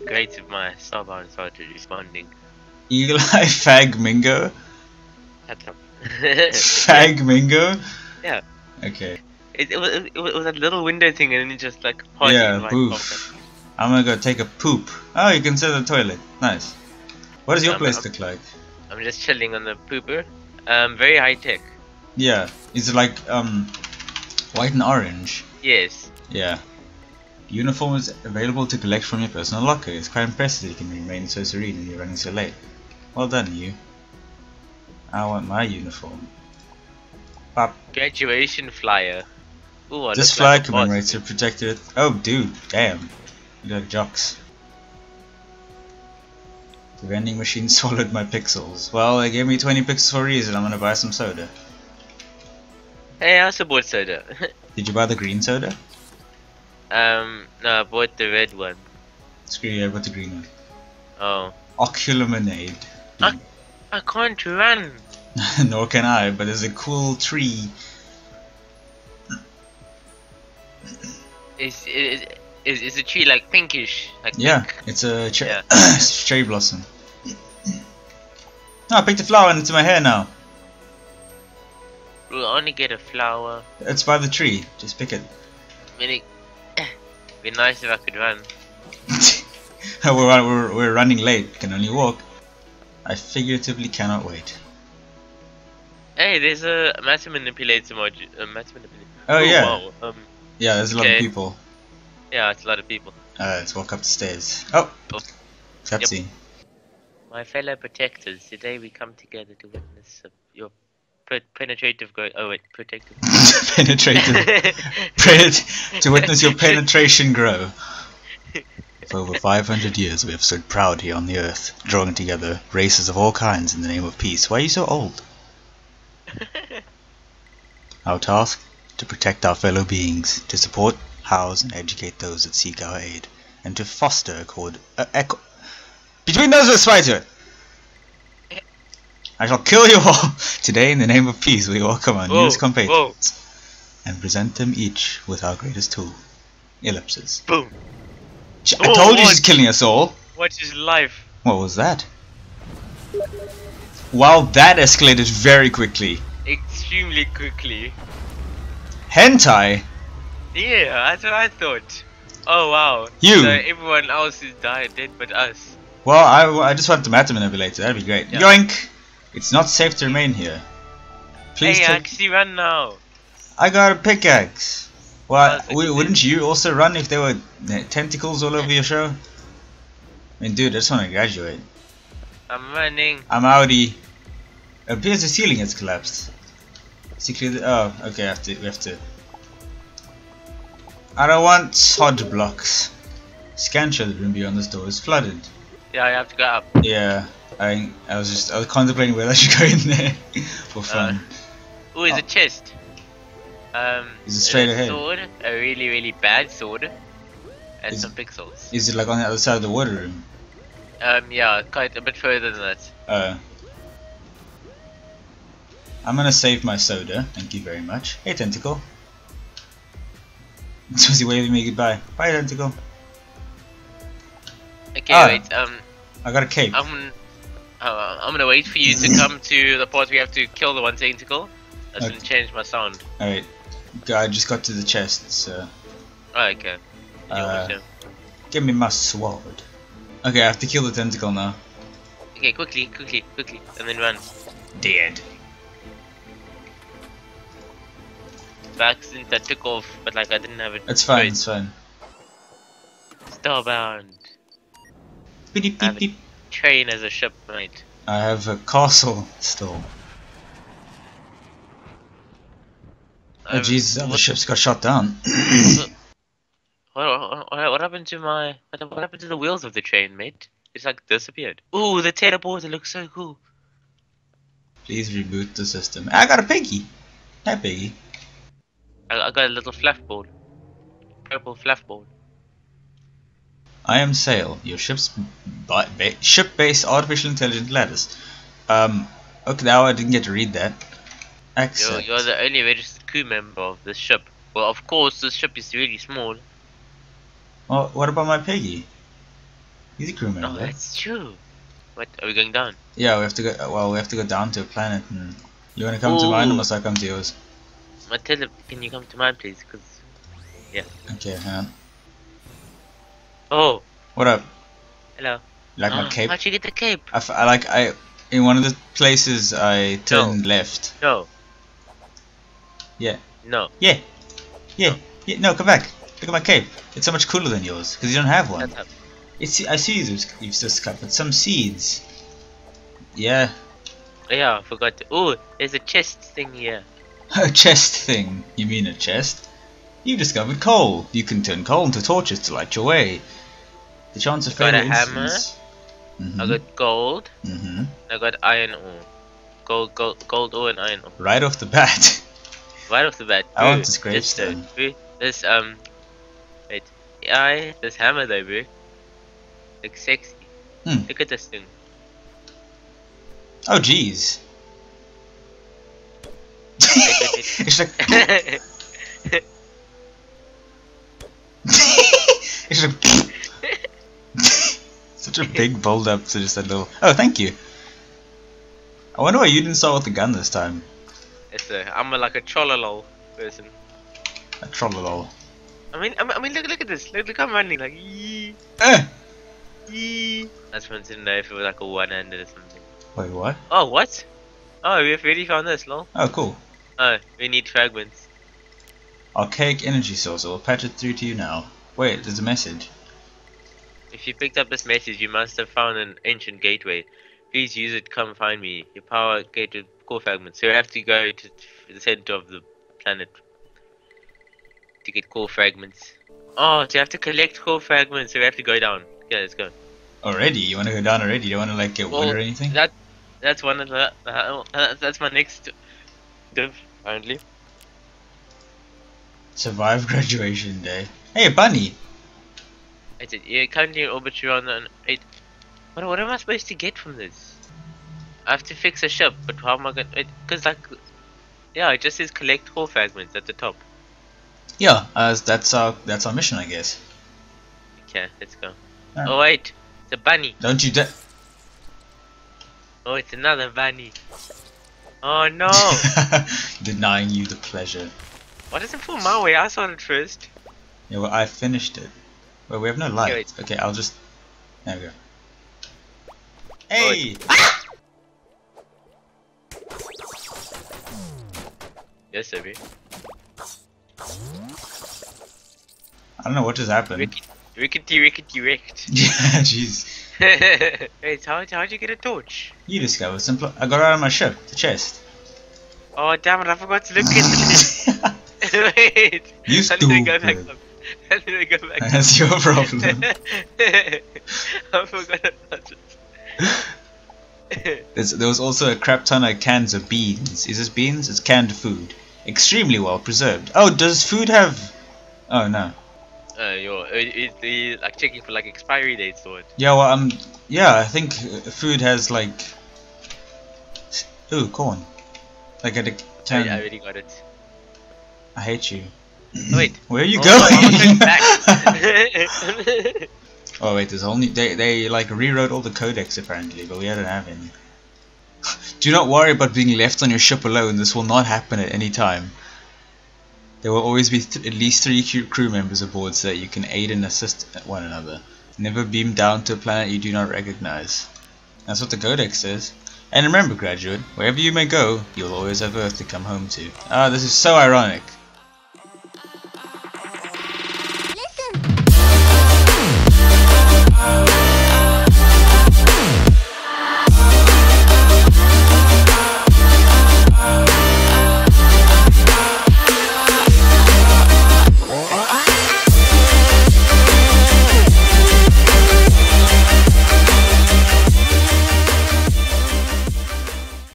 be great if my Starbound started responding. Eagle Eye Fag Mingo? Shut up. Fag Mingo? Yeah. Okay. It was a little window thing and then it just like parted. Yeah, poof. I'm gonna go take a poop. Oh, you can sit on the toilet. Nice. What does your place look like? I'm just chilling on the pooper. Very high tech. Yeah. It's like white and orange. Yes. Yeah. Uniform is available to collect from your personal locker. It's quite impressive that you can remain so serene when you're running so late. Well done, you. I want my uniform. Pop. Graduation flyer. Ooh, this flyer like commemorates your protected. Oh, dude, damn. You got jocks. The vending machine swallowed my pixels. Well, they gave me 20 pixels for a reason. I'm gonna buy some soda. Hey, I also bought soda. Did you buy the green soda? No, I bought the red one. Screw you, I bought the green one. Oh. Oculuminade. I can't run. Nor can I, but there's a cool tree. Is the tree like pinkish? Like yeah, pink? It's a yeah. Cherry blossom. Oh, I picked a flower and it's in my hair now. We'll only get a flower. It's by the tree. Just pick it. It'd be nice if I could run. we're running late. Can only walk. I figuratively cannot wait. Hey, there's a matter manipulator module. Oh, yeah. Wow. Yeah, there's a lot of people. Yeah, it's a lot of people. Let's walk up the stairs. Oh. Cutscene. Yep. My fellow protectors, today we come together to witness your penetrative growth. Oh wait, protective. Penetrative. To witness your penetration grow. For over 500 years we have stood proud here on the earth, drawing together races of all kinds in the name of peace. Why are you so old? Our task? To protect our fellow beings, to support, house and educate those that seek our aid, and to foster accord. Between those who aspire to it, I shall kill you all today. In the name of peace, we welcome our newest compatriots and present them each with our greatest tool, ellipses. Boom! I told you she's killing us all. What is life? What was that? Wow, that escalated very quickly. Extremely quickly. Hentai. Yeah, that's what I thought. Oh wow. You. So everyone else is dead but us. Well, I just want the matter manipulator. That'd be great. Yeah. Yoink! It's not safe to remain here. Please hey, actually run now. I got a pickaxe. Well, wouldn't you also run if there were tentacles all over your show? I mean, dude, I just want to graduate. I'm running. I'm outie. It appears the ceiling has collapsed. Secretly, oh, okay. We have to. I don't want sod blocks. Scan show the room beyond this door is flooded. Yeah, I have to go up. Yeah, I was contemplating whether I should go in there for fun. Ooh, is a chest. Is it straight ahead? Sword, a really bad sword, and some pixels. Is it like on the other side of the water room? Yeah, quite a bit further than that. I'm gonna save my soda. Thank you very much. Hey, tentacle. So he waving me goodbye. Bye, tentacle. Okay, wait. I got a cape. I'm gonna wait for you to come to the part we have to kill the one tentacle. That's gonna change my sound. Alright. I just got to the chest, so. Oh, okay. Give me my sword. Okay, I have to kill the tentacle now. Okay, quickly, and then run. Dead. By accident I took off, but like I didn't have it. It's fine, it's fine. Starbound. Beep, beep, beep. Train as a ship, mate. I have a castle still. Oh jeez, the other ships got shot down. what happened to my? What happened to the wheels of the train, mate? It's like disappeared. Ooh, the teleporter looks so cool. Please reboot the system. I got a piggy. Hi, piggy. I got a little fluff board. Purple fluff board. I am Sail, your ship's ship-based artificial intelligent Lattice. Okay, now I didn't get to read that. Excellent. You're the only registered crew member of this ship. Well, of course, this ship is really small. Well, what about my piggy? You think you remember? Oh, that's true. What are we going down? Yeah, we have to go. Well, we have to go down to a planet. And you wanna come to mine, or must I come to yours? Matilda, can you come to mine, please? Cause yeah. Okay, hang on. Oh. What up? Hello. Like my cape? How'd you get the cape? I in one of the places I turned left. No. Yeah. No. Yeah. Yeah. Yeah. No, come back. Look at my cape. It's so much cooler than yours because you don't have one. It's. I see you've still scuppered some seeds. Yeah. Yeah, I forgot. Oh, there's a chest thing here. A chest thing? You mean a chest? You've discovered coal. You can turn coal into torches to light your way. The chance of failure instance. I got gold. I got iron ore. Gold ore and iron ore. Right off the bat. Right off the bat. I want to scratch them. This wait. Yeah, this hammer though, bro. Looks sexy. Look at this thing. Oh jeez. It's like. It's like. Such a big build up to just a little. Oh, thank you. I wonder why you didn't start with the gun this time. It's I'm like a trollolol person. A trollolol. I mean, look at this. Look how I'm running, like yee. Yee. I just wanted to know if it was like a one-handed or something. Wait, what? Oh, what? Oh, we've already found this, lol. Oh, cool. Oh, we need fragments. Archaic energy source. I'll patch it through to you now. Wait, there's a message. If you picked up this message, you must have found an ancient gateway. Please use it, come find me. Your power gateway core fragments. So you have to go to the center of the planet to get core fragments. Oh, so you have to collect core fragments, so we have to go down. Yeah, let's go. Already? You want to go down already? You don't want to like get wood or anything? That's one of the... that's my next div, apparently. Survive graduation day. Hey, bunny! You're currently in orbit around an 8. What am I supposed to get from this? I have to fix a ship, but how am I gonna? Because like, yeah, it just says collect core fragments at the top. Yeah, that's our mission, I guess. Okay, let's go. Right. Oh wait, it's a bunny. Don't you dare! Oh, it's another bunny. Oh no! Denying you the pleasure. Why does it fall my way? I saw it first. Yeah, well, I finished it. Well, we have no light. Okay, I'll just... There we go. Hey! Ah! Yes, Abby. I don't know what just happened. Rickety, wrecked. Yeah, jeez. Wait, how'd you get a torch? You discovered some... I got out of my ship, the chest. Oh, damn it, I forgot to look at it. Wait. You stupid. And then I go back. That's your problem. I forgot about it. There was also a crap ton of cans of beans. Is this beans? It's canned food. Extremely well preserved. Oh, does food have... Oh, no. You're like checking for like expiry dates or what? Yeah, well, yeah, I think food has like... Ooh, corn. Like a... I already got it. I hate you. Wait. Where are you going? Back. Oh wait, there's only they like rewrote all the codex apparently, but we don't have any. Do not worry about being left on your ship alone. This will not happen at any time. There will always be at least 3 crew members aboard so that you can aid and assist one another. Never beam down to a planet you do not recognize. That's what the codex says. And remember, graduate, wherever you may go, you'll always have Earth to come home to. Ah, this is so ironic.